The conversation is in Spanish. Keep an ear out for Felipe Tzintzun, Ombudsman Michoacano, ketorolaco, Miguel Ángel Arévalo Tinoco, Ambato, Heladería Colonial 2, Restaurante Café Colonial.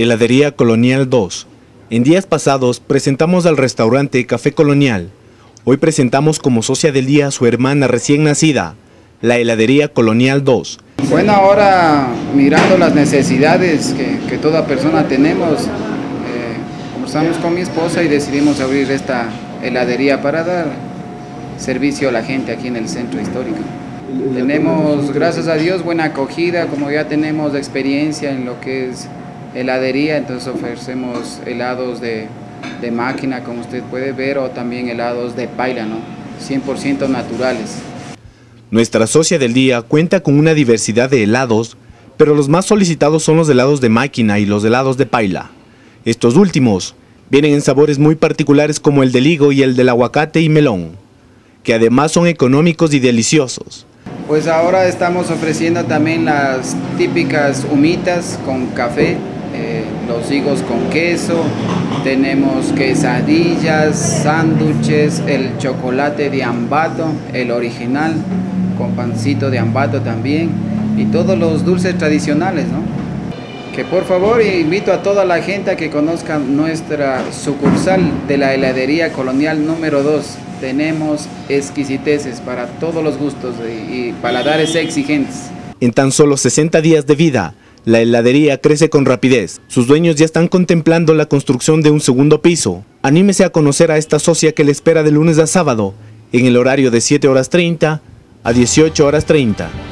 Heladería Colonial 2. En días pasados presentamos al restaurante Café Colonial. Hoy presentamos como socia del día a su hermana recién nacida, la Heladería Colonial 2. Bueno, ahora mirando las necesidades que toda persona tenemos, conversamos con mi esposa y decidimos abrir esta heladería para dar servicio a la gente aquí en el centro histórico. Tenemos, gracias a Dios, buena acogida, como ya tenemos experiencia en lo que es heladería, entonces ofrecemos helados de máquina, como usted puede ver, o también helados de paila, ¿no? 100% naturales. Nuestra socia del día cuenta con una diversidad de helados, pero los más solicitados son los helados de máquina y los helados de paila. Estos últimos vienen en sabores muy particulares como el del higo y el del aguacate y melón, que además son económicos y deliciosos. Pues ahora estamos ofreciendo también las típicas humitas con café, los higos con queso, tenemos quesadillas, sándwiches, el chocolate de Ambato, el original, con pancito de Ambato también, y todos los dulces tradicionales, ¿no? Que por favor invito a toda la gente a que conozca nuestra sucursal de la Heladería Colonial número 2. Tenemos exquisiteces para todos los gustos y paladares exigentes. En tan solo 60 días de vida, la heladería crece con rapidez. Sus dueños ya están contemplando la construcción de un segundo piso. Anímese a conocer a esta socia que le espera de lunes a sábado, en el horario de 7:30 a 18:30.